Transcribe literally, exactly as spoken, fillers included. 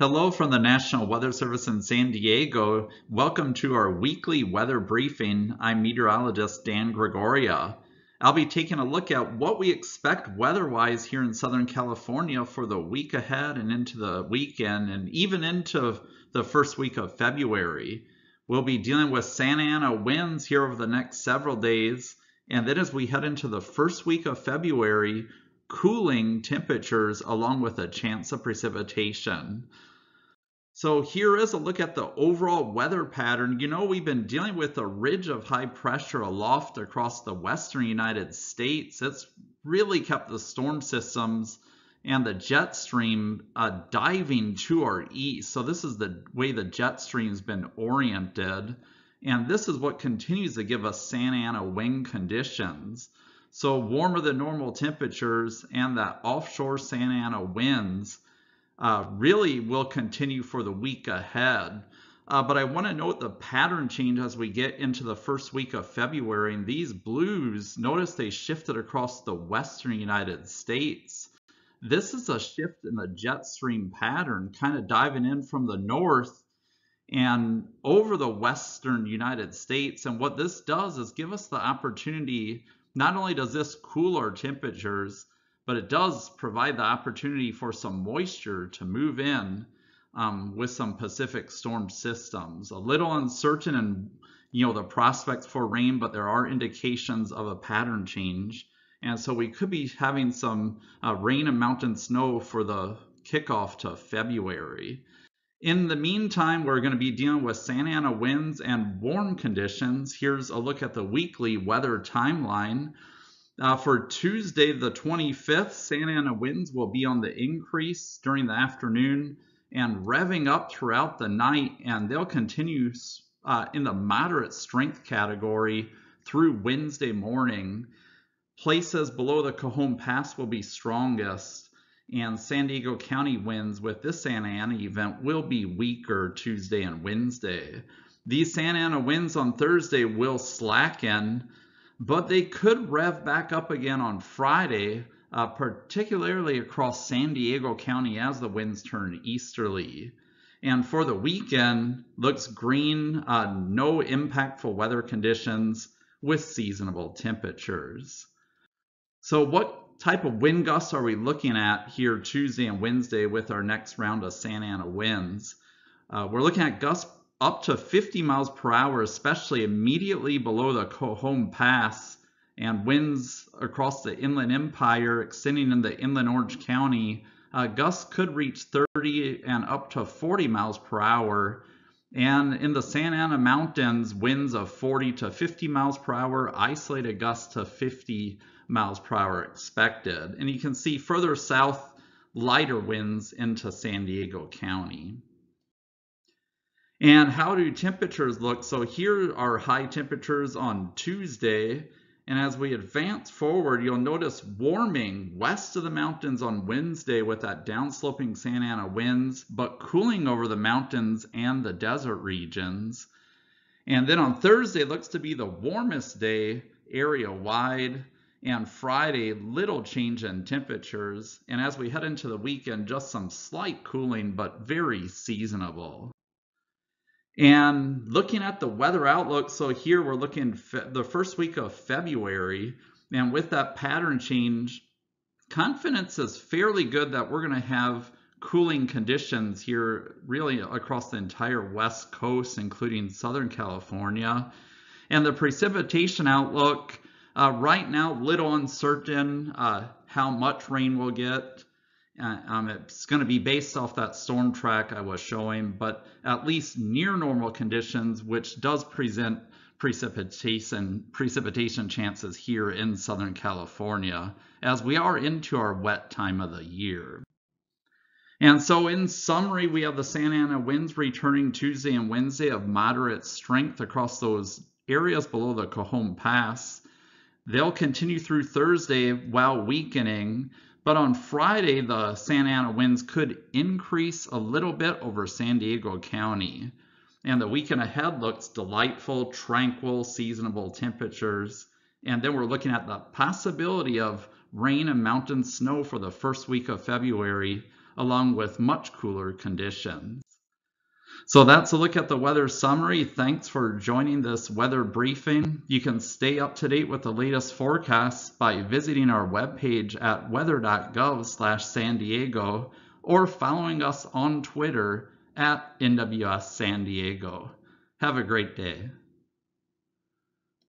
Hello from the National Weather Service in San Diego. Welcome to our weekly weather briefing. I'm meteorologist Dan Gregoria. I'll be taking a look at what we expect weather-wise here in Southern California for the week ahead and into the weekend and even into the first week of February. We'll be dealing with Santa Ana winds here over the next several days. And then as we head into the first week of February, cooling temperatures along with a chance of precipitation. So here is a look at the overall weather pattern. You know, we've been dealing with a ridge of high pressure aloft across the western United States. It's really kept the storm systems and the jet stream uh, diving to our east. So this is the way the jet stream's been oriented. And this is what continues to give us Santa Ana wind conditions. So warmer than normal temperatures and that offshore Santa Ana winds uh, really will continue for the week ahead. Uh, but I want to note the pattern change as we get into the first week of February. And these blues, notice they shifted across the western United States. This is a shift in the jet stream pattern, kind of diving in from the north and over the western United States. And what this does is give us the opportunity. Not only does this cool our temperatures, but it does provide the opportunity for some moisture to move in um, with some Pacific storm systems. A little uncertain and, you know, the prospects for rain, but there are indications of a pattern change. And so we could be having some uh, rain and mountain snow for the kickoff to February. In the meantime, we're going to be dealing with Santa Ana winds and warm conditions. Here's a look at the weekly weather timeline. Uh, for Tuesday, the twenty-fifth, Santa Ana winds will be on the increase during the afternoon and revving up throughout the night, and they'll continue uh, in the moderate strength category through Wednesday morning. Places below the Cajon Pass will be strongest. And San Diego County winds with this Santa Ana event will be weaker Tuesday and Wednesday. These Santa Ana winds on Thursday will slacken, but they could rev back up again on Friday, uh, particularly across San Diego County as the winds turn easterly. And for the weekend, looks green, uh, no impactful weather conditions with seasonable temperatures. So what type of wind gusts are we looking at here Tuesday and Wednesday with our next round of Santa Ana winds? Uh, we're looking at gusts up to fifty miles per hour, especially immediately below the Cajon Pass, and winds across the Inland Empire extending into inland Orange County. Uh, gusts could reach thirty and up to forty miles per hour. And in the Santa Ana Mountains, winds of forty to fifty miles per hour, isolated gusts to fifty miles per hour expected. And you can see further south, lighter winds into San Diego County. And how do temperatures look? So here are high temperatures on Tuesday. And as we advance forward, you'll notice warming west of the mountains on Wednesday with that downsloping Santa Ana winds, but cooling over the mountains and the desert regions. And then on Thursday looks to be the warmest day area-wide, and Friday, little change in temperatures. And as we head into the weekend, just some slight cooling, but very seasonable. And looking at the weather outlook, so here we're looking the first week of February, and with that pattern change, confidence is fairly good that we're going to have cooling conditions here really across the entire West Coast, including Southern California. And the precipitation outlook, uh, right now, little uncertain uh, how much rain we'll get. Uh, um, it's going to be based off that storm track I was showing, but at least near normal conditions, which does present precipitation, precipitation chances here in Southern California, as we are into our wet time of the year. And so in summary, we have the Santa Ana winds returning Tuesday and Wednesday of moderate strength across those areas below the Cajon Pass. They'll continue through Thursday while weakening. But on Friday, the Santa Ana winds could increase a little bit over San Diego County. And the weekend ahead looks delightful, tranquil, seasonable temperatures. And then we're looking at the possibility of rain and mountain snow for the first week of February, along with much cooler conditions. So that's a look at the weather summary. Thanks for joining this weather briefing. You can stay up to date with the latest forecasts by visiting our webpage at weather dot gov slash San Diego or following us on Twitter at N W S San Diego. Have a great day.